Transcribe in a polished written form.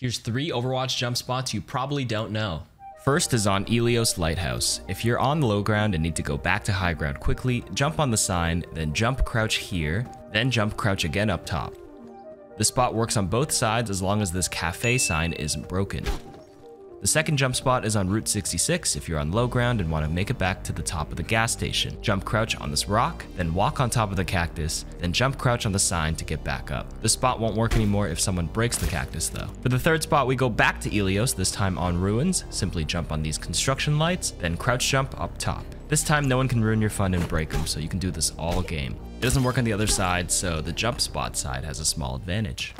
Here's 3 Overwatch jump spots you probably don't know. First is on Ilios Lighthouse. If you're on low ground and need to go back to high ground quickly, jump on the sign, then jump crouch here, then jump crouch again up top. The spot works on both sides as long as this cafe sign isn't broken. The second jump spot is on Route 66 if you're on low ground and want to make it back to the top of the gas station. Jump crouch on this rock, then walk on top of the cactus, then jump crouch on the sign to get back up. This spot won't work anymore if someone breaks the cactus though. For the third spot, we go back to Ilios, this time on ruins. Simply jump on these construction lights, then crouch jump up top. This time no one can ruin your fun and break them, so you can do this all game. It doesn't work on the other side, so the jump spot side has a small advantage.